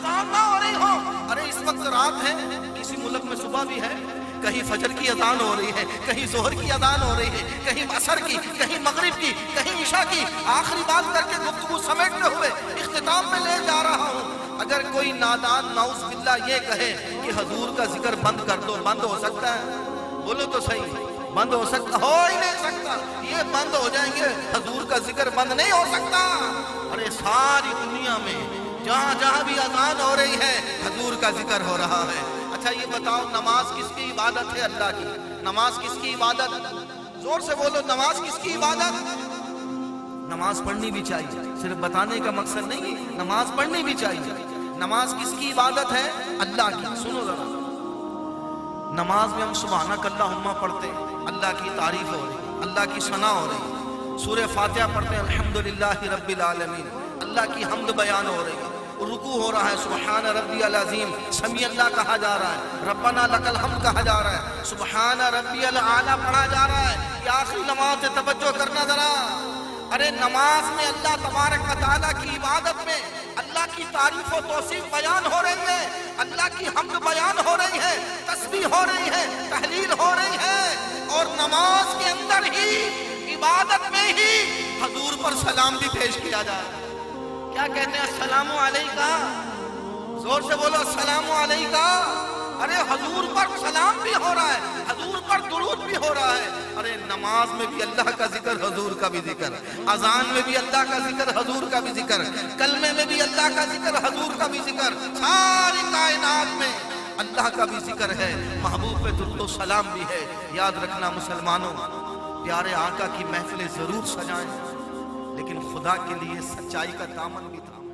आगाम ना हो रही हो। अरे इस वक्त रात है, किसी मुल्क में सुबह भी है, कहीं फजर की अजान हो रही है, कहीं जोहर की अजान हो रही है, कहीं असर की, कहीं मगरिब की, कहीं ईशा की। आखिरी बात करके गुफ्तगू समेटते हुए इख्तिताम में ले जा रहा हूँ। अगर कोई नादान नाउस बिल्ला ये कहे कि हजूर का जिक्र बंद कर दो, बंद हो सकता है? बोलो तो सही, बंद हो सकता? हो ही नहीं सकता। ये बंद हो जाएंगे, हजूर का जिक्र बंद नहीं हो सकता। अरे सारी दुनिया में जहाँ जहाँ भी अजान हो रही है, हजूर का जिक्र हो रहा है। अच्छा ये बताओ, नमाज किसकी इबादत है? अल्लाह की। नमाज किसकी इबादत? जोर से बोलो, नमाज किसकी इबादत? नमाज पढ़नी भी चाहिए, सिर्फ बताने का मकसद नहीं, नमाज पढ़नी भी चाहिए। नमाज किसकी इबादत है? अल्लाह की। सुनो जरा, नमाज में हम सुबहानक अल्लाहुम्मा पढ़ते हैं, अल्लाह की तारीफ हो रही, अल्लाह की सना हो रही। सूरे फातिहा पढ़ते हैं, अल्हम्दुलिल्लाहि रब्बिल आलमीन, अल्लाह की हम्द बयान हो रही। रुकू हो रहा है, सुबहान रब्बियल अज़ीम, समी अल्लाह कहा जा रहा है, रब्बना लकल हम्द कहा जा रहा है, सुबहान रब्बियल आला पढ़ा जा रहा है। ये आखिरी नमाज से तवज्जो करना जरा। अरे नमाज में अल्लाह तबारक व तआला की इबादत में अल्लाह की तारीफ व तौसीफ बयान हो रही है, अल्लाह की हम्द बयान हो रही है, तस्बीह हो रही है, तहलील हो रही है। और नमाज के अंदर ही, इबादत में ही हजूर पर सलाम भी पेश किया जाए। क्या कहते हैं? अस्सलामु अलैका। जोर से बोलो, अस्सलामु अलैका। अरे हजूर पर सलाम भी हो रहा है, हजूर पर दुरूद भी हो रहा है। अरे नमाज में भी अल्लाह का जिक्र, हजूर का भी जिक्र, अजान में भी अल्लाह का जिक्र, हजूर का भी जिक्र, कलमे में भी अल्लाह का जिक्र, हजूर का भी जिक्र, सारी कायनात में अल्लाह का भी जिक्र है। महबूब पे दुरूद और सलाम भी है। याद रखना मुसलमानों, प्यारे आका की महफिलें जरूर सजाएं, लेकिन खुदा के लिए सच्चाई का दामन भी था।